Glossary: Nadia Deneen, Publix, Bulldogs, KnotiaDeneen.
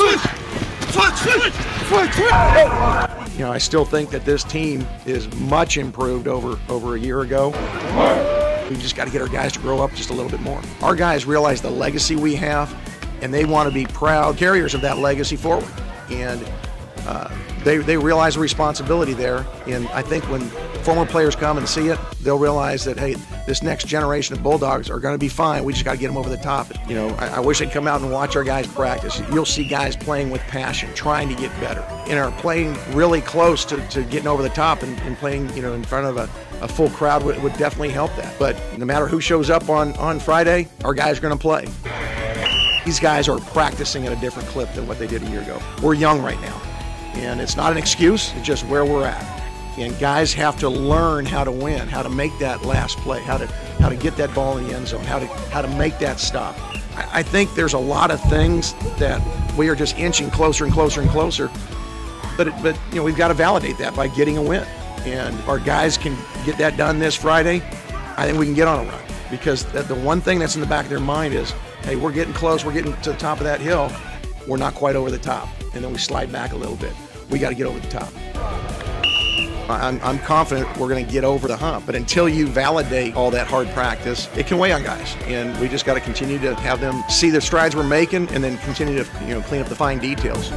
Switch! You know, I still think that this team is much improved over a year ago. We just got to get our guys to grow up just a little bit more. Our guys realize the legacy we have, and they want to be proud carriers of that legacy forward. And they realize the responsibility there. And I think when former players come and see it, they'll realize that, hey, this next generation of Bulldogs are going to be fine. We just got to get them over the top. You know, I wish they'd come out and watch our guys practice. You'll see guys playing with passion, trying to get better, and are playing really close to getting over the top, and playing, you know, in front of a full crowd would definitely help that. But no matter who shows up on Friday, our guys are going to play. These guys are practicing at a different clip than what they did a year ago. We're young right now, and it's not an excuse, it's just where we're at. And guys have to learn how to win, how to make that last play, how to get that ball in the end zone, how to make that stop. I think there's a lot of things that we are just inching closer and closer and closer, but you know, we've got to validate that by getting a win. And if our guys can get that done this Friday, I think we can get on a run, because the one thing that's in the back of their mind is, hey, we're getting close, we're getting to the top of that hill, we're not quite over the top, and then we slide back a little bit. We got to get over the top. I'm confident we're going to get over the hump, but until you validate all that hard practice, it can weigh on guys, and we just got to continue to have them see the strides we're making, and then continue to, you know, clean up the fine details.